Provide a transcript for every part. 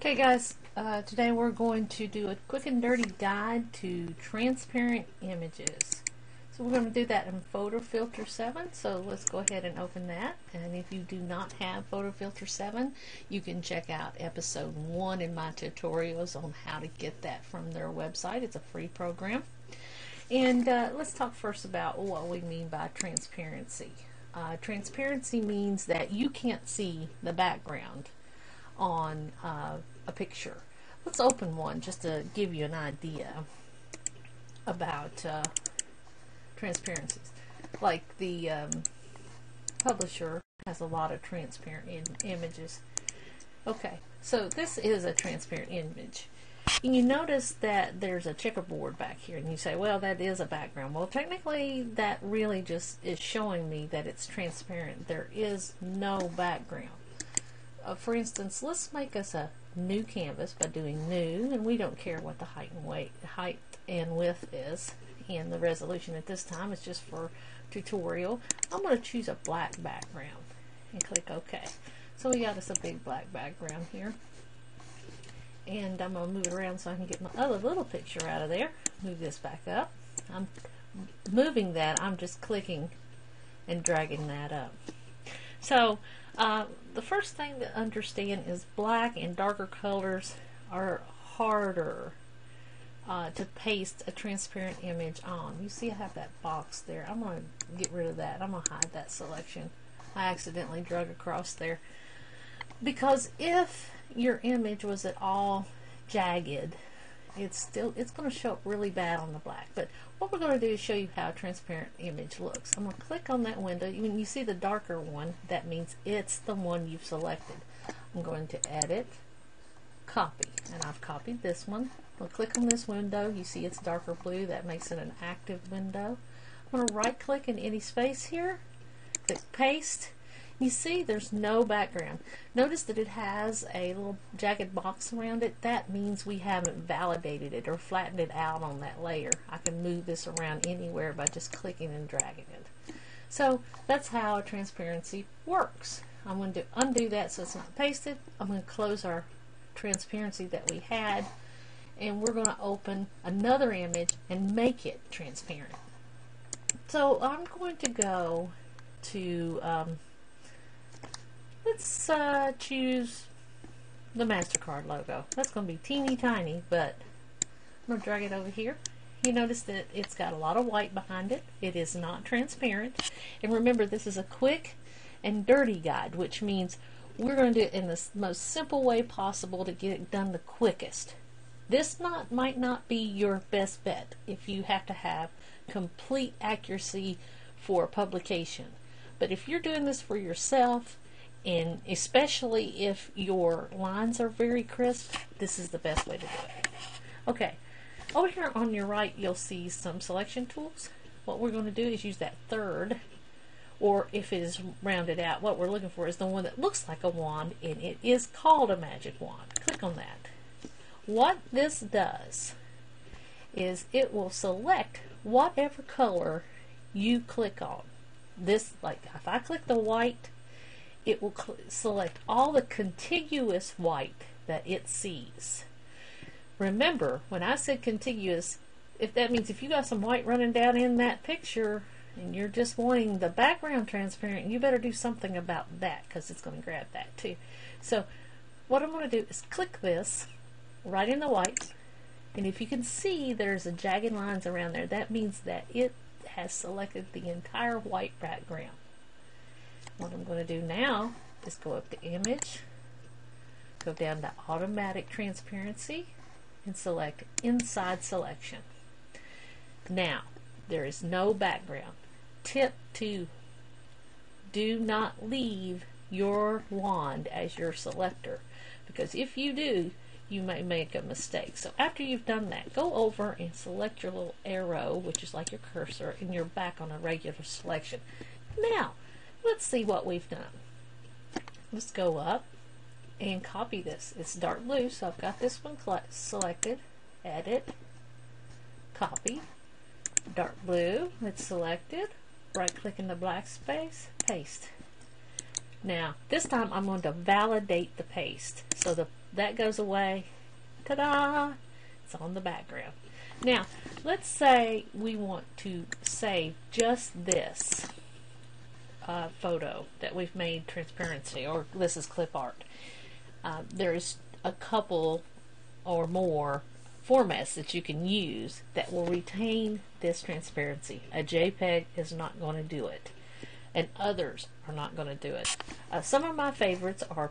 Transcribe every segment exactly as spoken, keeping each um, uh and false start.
Okay guys, uh, today we're going to do a quick and dirty guide to transparent images. So we're going to do that in Photofiltre seven, so let's go ahead and open that. And if you do not have Photofiltre seven, you can check out episode one in my tutorials on how to get that from their website. It's a free program. And uh, let's talk first about what we mean by transparency. Uh, transparency means that you can't see the background on uh, a picture. Let's open one just to give you an idea about uh, transparencies. Like the um, publisher has a lot of transparent im images. Okay, so this is a transparent image. And you notice that there's a checkerboard back here, and you say, well, that is a background. Well, technically that really just is showing me that it's transparent. There is no background. Uh, for instance, let's make us a new canvas by doing new, and we don't care what the height and weight, height and width is, and the resolution at this time is just for tutorial. I'm going to choose a black background and click OK. So we got us a big black background here, and I'm going to move it around so I can get my other little picture out of there. Move this back up. I'm moving that. I'm just clicking and dragging that up. So uh, the first thing to understand is black and darker colors are harder uh, to paste a transparent image on. You see I have that box there. I'm going to get rid of that. I'm going to hide that selection. I accidentally drug across there. Because if your image was at all jagged, it's still it's going to show up really bad on the black. But what we're going to do is show you how a transparent image looks. I'm going to click on that window. When you see the darker one, that means it's the one you've selected. I'm going to edit, copy, and I've copied this one. I'll click on this window. You see it's darker blue. That makes it an active window. I'm going to right click in any space here, click paste. You see there's no background. Notice that it has a little jagged box around it. That means we haven't validated it or flattened it out on that layer. I can move this around anywhere by just clicking and dragging it. So that's how transparency works. I'm going to undo that so it's not pasted. I'm going to close our transparency that we had, and we're going to open another image and make it transparent. So I'm going to go to um, Let's uh, choose the MasterCard logo. That's going to be teeny tiny, but I'm going to drag it over here. You notice that it's got a lot of white behind it. It is not transparent. And remember, this is a quick and dirty guide, which means we're going to do it in the most simple way possible to get it done the quickest. This not might not be your best bet if you have to have complete accuracy for publication. But if you're doing this for yourself, and especially if your lines are very crisp, this is the best way to do it. Okay, over here on your right you'll see some selection tools. What we're going to do is use that third, or if it is rounded out, what we're looking for is the one that looks like a wand, and it is called a magic wand. Click on that. What this does is it will select whatever color you click on. This, like if I click the white, it will select all the contiguous white that it sees. Remember, when I said contiguous, if that means if you got some white running down in that picture and you're just wanting the background transparent, you better do something about that, because it's going to grab that too. So what I'm going to do is click this right in the white, and if you can see there's a jagged lines around there, that means that it has selected the entire white background. What I'm going to do now is go up to Image, go down to Automatic Transparency, and select Inside Selection. Now, there is no background. Tip two, do not leave your wand as your selector, because if you do, you may make a mistake. So after you've done that, go over and select your little arrow, which is like your cursor, and you're back on a regular selection. Now, let's see what we've done. Let's go up and copy this. It's dark blue, so I've got this one selected. Edit, copy, dark blue, it's selected. Right click in the black space, paste. Now, this time I'm going to validate the paste. So the that goes away. Ta-da! It's on the background. Now, let's say we want to save just this uh, photo that we've made transparency, or this is clip art. Uh, there's a couple or more formats that you can use that will retain this transparency. A JPEG is not going to do it, and others are not going to do it. Uh, some of my favorites are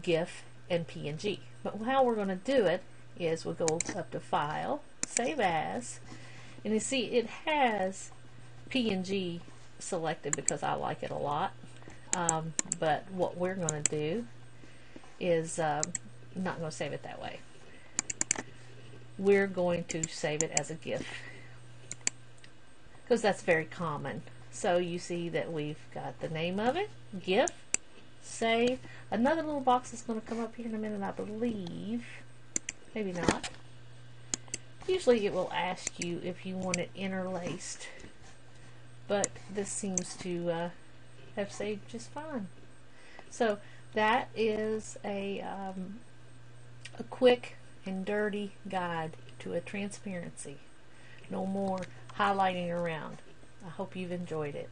GIF and P N G, but how we're going to do it is we'll go up to File, Save As, and you see it has P N G selected because I like it a lot, um, but what we're going to do is um, not going to save it that way. We're going to save it as a GIF because that's very common. So you see that we've got the name of it, GIF, save. Another little box is going to come up here in a minute, I believe. Maybe not. Usually it will ask you if you want it interlaced, but this seems to uh, have saved just fine. So that is a, um, a quick and dirty guide to a transparency. No more highlighting around. I hope you've enjoyed it.